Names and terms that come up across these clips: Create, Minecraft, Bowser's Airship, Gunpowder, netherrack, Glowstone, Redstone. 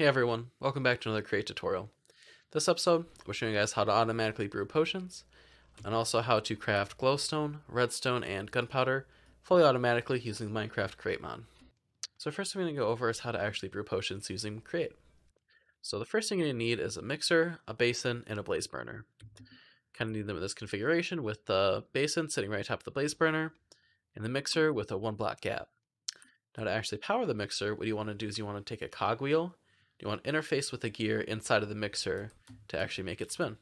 Hey everyone, welcome back to another Create tutorial. This episode, we're showing you guys how to automatically brew potions, and also how to craft glowstone, redstone, and gunpowder fully automatically using the Minecraft Create mod. So first I'm going to go over is how to actually brew potions using Create. So the first thing you're going to need is a mixer, a basin, and a blaze burner. Kind of need them in this configuration with the basin sitting right on top of the blaze burner, and the mixer with a 1 block gap. Now to actually power the mixer, what you want to do is you want to take a cogwheel. You want to interface with the gear inside of the mixer to actually make it spin.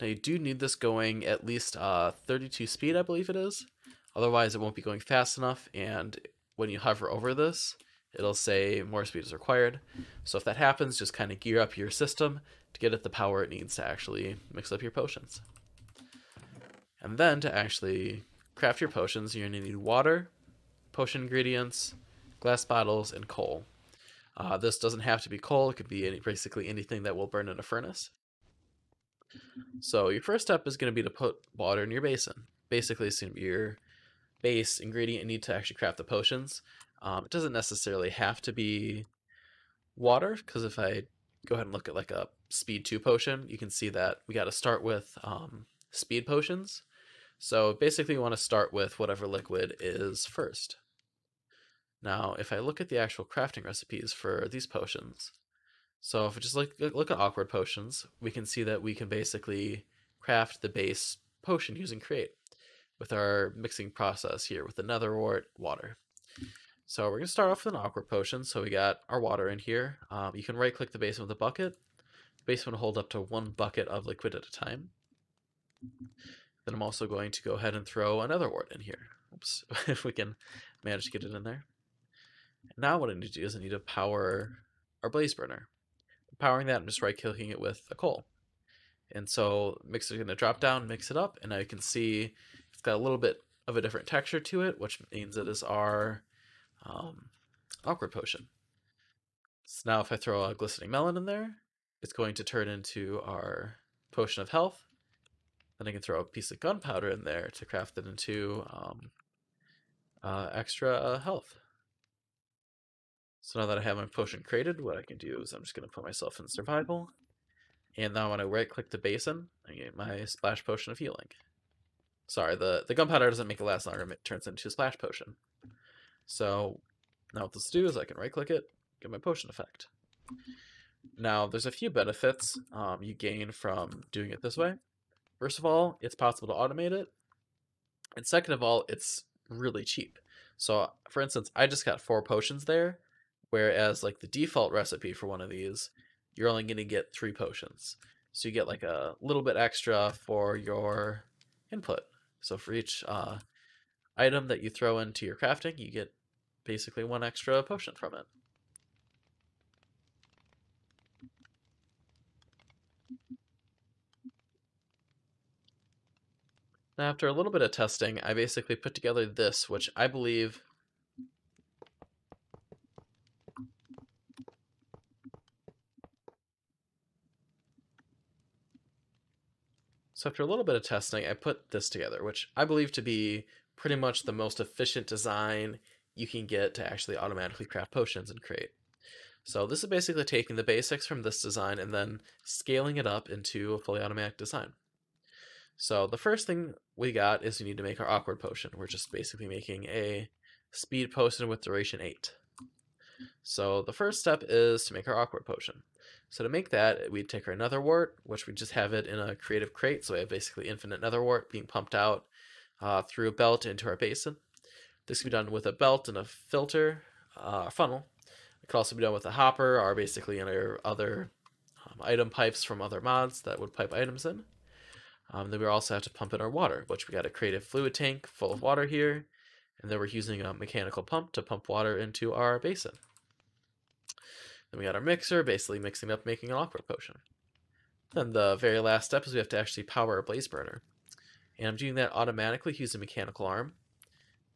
Now you do need this going at least 32 speed, I believe it is. Otherwise it won't be going fast enough, and when you hover over this, it'll say more speed is required. So if that happens, just kind of gear up your system to get it the power it needs to actually mix up your potions. And then to actually craft your potions, you're going to need water, potion ingredients, glass bottles, and coal. This doesn't have to be coal, it could be basically anything that will burn in a furnace. So your first step is going to be to put water in your basin. Basically it's going to be your base ingredient you need to actually craft the potions. It doesn't necessarily have to be water, because if I go ahead and look at like a speed 2 potion, you can see that we got to start with speed potions. So basically you want to start with whatever liquid is first. Now, if I look at the actual crafting recipes for these potions, so if we just look at awkward potions, we can see that we can basically craft the base potion using Create with our mixing process here with the nether wart water. So we're going to start off with an awkward potion. So we got our water in here. You can right click the basin with a bucket. The basin will hold up to 1 bucket of liquid at a time. Then I'm also going to go ahead and throw another wart in here. Oops, if we can manage to get it in there. Now what I need to do is I need to power our blaze burner. Powering that, I'm just right clicking it with a coal. And so mixer is going to drop down, mix it up, and now you can see it's got a little bit of a different texture to it, which means it is our awkward potion. So now if I throw a glistening melon in there, it's going to turn into our potion of health. Then I can throw a piece of gunpowder in there to craft it into extra health. So now that I have my potion created, what I can do is I'm just going to put myself in survival. And now when I right click the basin, I get my splash potion of healing. Sorry, the gunpowder doesn't make it last longer, it turns into a splash potion. So now what this will do is I can right click it, get my potion effect. Now there's a few benefits you gain from doing it this way. First of all, it's possible to automate it. And second of all, it's really cheap. So for instance, I just got 4 potions there. Whereas like the default recipe for one of these, you're only going to get 3 potions. So you get like a little bit extra for your input. So for each item that you throw into your crafting, you get basically 1 extra potion from it. Now after a little bit of testing, I basically put together this, which I believe to be pretty much the most efficient design you can get to actually automatically craft potions and Create. So this is basically taking the basics from this design and then scaling it up into a fully automatic design. So the first thing we got is we need to make our awkward potion. We're just basically making a speed potion with duration 8. So the first step is to make our awkward potion. So to make that, we take our nether wart, which we just have it in a creative crate. So we have basically infinite nether wart being pumped out through a belt into our basin. This can be done with a belt and a filter, funnel. It could also be done with a hopper or basically in our other item pipes from other mods that would pipe items in. Then we also have to pump in our water, which we got a creative fluid tank full of water here. And then we're using a mechanical pump to pump water into our basin. Then we got our mixer, basically mixing up, making an awkward potion. Then the very last step is we have to actually power our blaze burner. And I'm doing that automatically using a mechanical arm.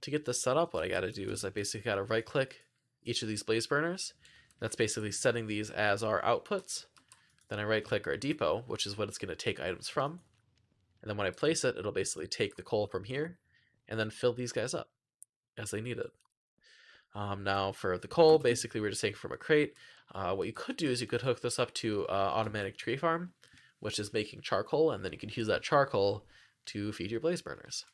To get this set up, what I got to do is I basically got to right click each of these blaze burners. That's basically setting these as our outputs. Then I right click our depot, which is what it's going to take items from. And then when I place it, it'll basically take the coal from here and then fill these guys up as they need it. Now for the coal, basically we're just taking from a crate. What you could do is you could hook this up to automatic tree farm, which is making charcoal, and then you could use that charcoal to feed your blaze burners.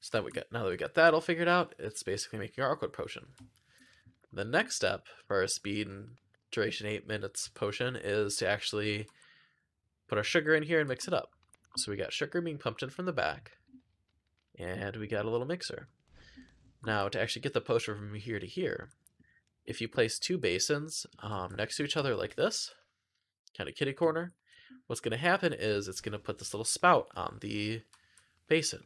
So that we got, now that we got that all figured out, it's basically making our awkward potion. The next step for our speed and duration 8 minutes potion is to actually put our sugar in here and mix it up. So we got sugar being pumped in from the back, and we got a little mixer. Now to actually get the potion from here to here, if you place two basins next to each other like this, kind of kitty corner, what's going to happen is it's going to put this little spout on the basin.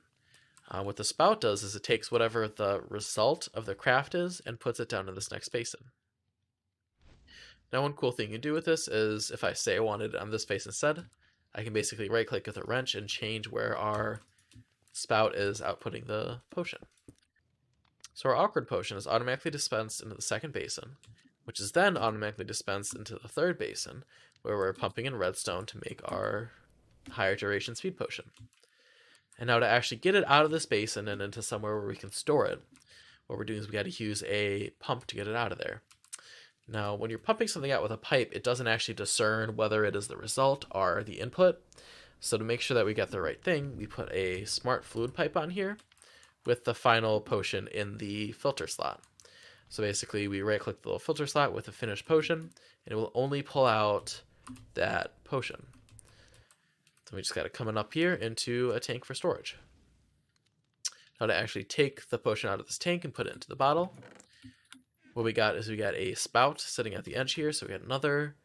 What the spout does is it takes whatever the result of the craft is and puts it down in this next basin. Now one cool thing you can do with this is if I say I wanted it on this basin instead, I can basically right click with a wrench and change where our spout is outputting the potion. So our awkward potion is automatically dispensed into the second basin, which is then automatically dispensed into the third basin, where we're pumping in redstone to make our higher duration speed potion. And now to actually get it out of this basin and into somewhere where we can store it, what we're doing is we got to use a pump to get it out of there. Now, when you're pumping something out with a pipe, it doesn't actually discern whether it is the result or the input. So to make sure that we get the right thing, we put a smart fluid pipe on here with the final potion in the filter slot. So basically, we right-click the little filter slot with the finished potion, and it will only pull out that potion. So we just got to come on up here into a tank for storage. Now to actually take the potion out of this tank and put it into the bottle, what we got is we got a spout sitting at the edge here, so we got another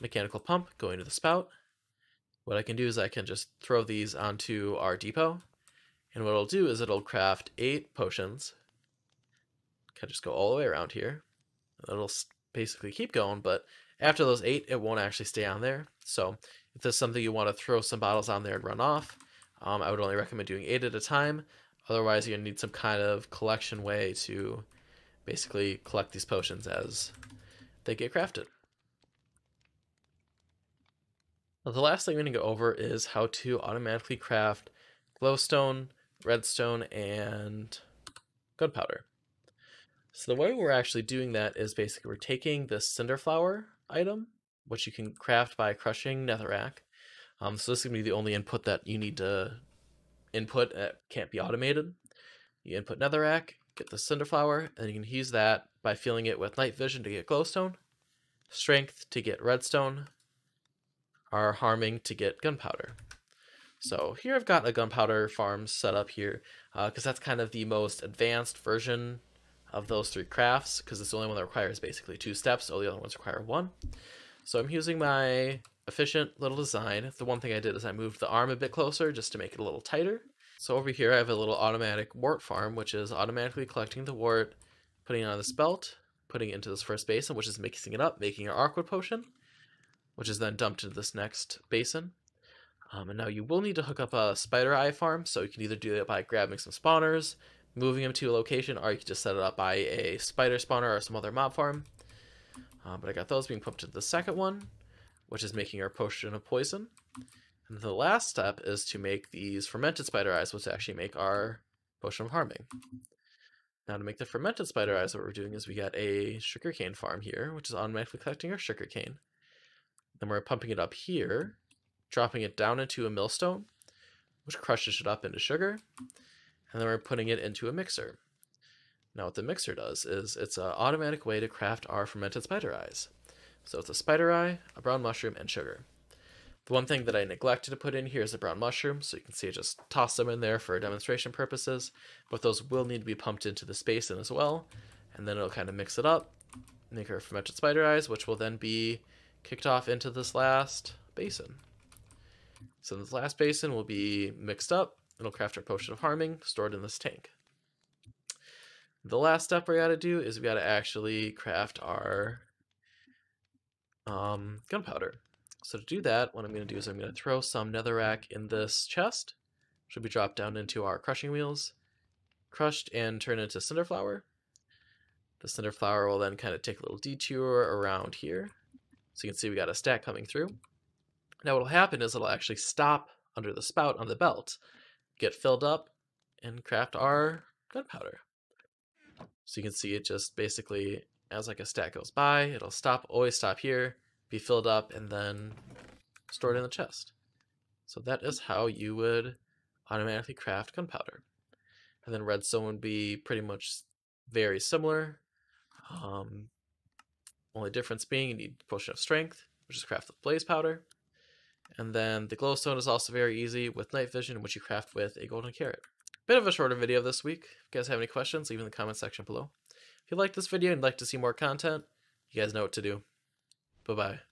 mechanical pump going to the spout. What I can do is I can just throw these onto our depot, and what it'll do is it'll craft 8 potions. Can just go all the way around here. It'll basically keep going, but after those 8, it won't actually stay on there. So if there's something you want to throw some bottles on there and run off, I would only recommend doing 8 at a time. Otherwise, you're gonna need some kind of collection way to basically collect these potions as they get crafted. Now, the last thing we're going to go over is how to automatically craft glowstone, redstone, and gunpowder. So the way we're actually doing that is basically we're taking this cinder flower item, which you can craft by crushing netherrack. So this is going to be the only input that you need to input that can't be automated. You input netherrack, get the cinder flower, and you can use that by filling it with night vision to get glowstone, strength to get redstone, or harming to get gunpowder. So here I've got a gunpowder farm set up here because that's kind of the most advanced version of those 3 crafts, because it's the only one that requires basically 2 steps. All the other ones require 1. So I'm using my efficient little design. The one thing I did is I moved the arm a bit closer just to make it a little tighter. So over here I have a little automatic wart farm, which is automatically collecting the wart, putting it on this belt, putting it into this first basin, which is mixing it up, making our awkward potion, which is then dumped into this next basin. And now you will need to hook up a spider eye farm, so you can either do it by grabbing some spawners, moving them to a location, or you can just set it up by a spider spawner or some other mob farm. But I got those being pumped into the second one, which is making our potion of poison. And the last step is to make these fermented spider eyes, which actually make our potion of harming. Now to make the fermented spider eyes, what we're doing is we got a sugarcane farm here, which is automatically collecting our sugarcane. Then we're pumping it up here, dropping it down into a millstone, which crushes it up into sugar, and then we're putting it into a mixer. Now what the mixer does is it's an automatic way to craft our fermented spider eyes. So it's a spider eye, a brown mushroom, and sugar. The one thing that I neglected to put in here is the brown mushroom, so you can see I just tossed them in there for demonstration purposes, but those will need to be pumped into the basin as well, and then it'll kind of mix it up, make our fermented spider eyes, which will then be kicked off into this last basin. So this last basin will be mixed up, it'll craft our potion of harming, stored in this tank. The last step we gotta do is we gotta actually craft our gunpowder. So to do that, what I'm going to do is I'm going to throw some netherrack in this chest, which will be dropped down into our crushing wheels, crushed and turned into cinderflower. The cinderflower will then kind of take a little detour around here. So you can see we got a stack coming through. Now what will happen is it'll actually stop under the spout on the belt, get filled up, and craft our gunpowder. So you can see it just basically as like a stack goes by, it'll stop, always stop here, be filled up, and then stored in the chest. So that is how you would automatically craft gunpowder. And then redstone would be pretty much very similar. Only difference being you need a potion of strength, which is craft with blaze powder. And then the glowstone is also very easy with night vision, which you craft with a golden carrot. Bit of a shorter video this week. If you guys have any questions, leave in the comment section below. If you like this video and you'd like to see more content, you guys know what to do. Bye-bye.